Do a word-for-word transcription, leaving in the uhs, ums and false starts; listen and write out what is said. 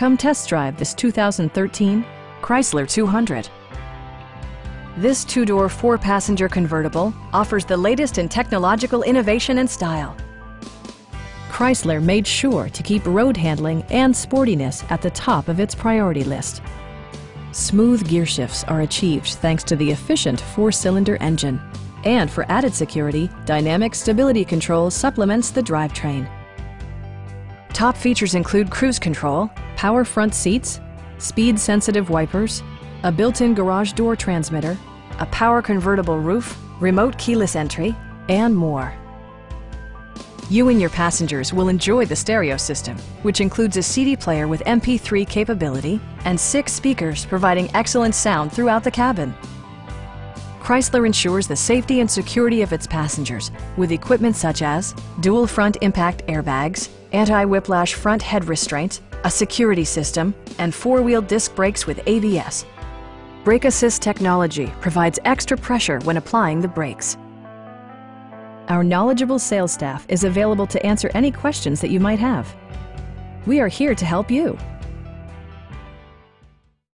Come test drive this two thousand thirteen Chrysler two hundred. This two-door, four-passenger convertible offers the latest in technological innovation and style. Chrysler made sure to keep road handling and sportiness at the top of its priority list. Smooth gear shifts are achieved thanks to the efficient four-cylinder engine. And for added security, dynamic stability control supplements the drivetrain. Top features include cruise control, power front seats, speed-sensitive wipers, a built-in garage door transmitter, a power convertible roof, remote keyless entry, and more. You and your passengers will enjoy the stereo system, which includes a C D player with M P three capability and six speakers providing excellent sound throughout the cabin. Chrysler ensures the safety and security of its passengers with equipment such as dual front impact airbags, anti-whiplash front head restraints, a security system, and four-wheel disc brakes with A B S. Brake Assist technology provides extra pressure when applying the brakes. Our knowledgeable sales staff is available to answer any questions that you might have. We are here to help you.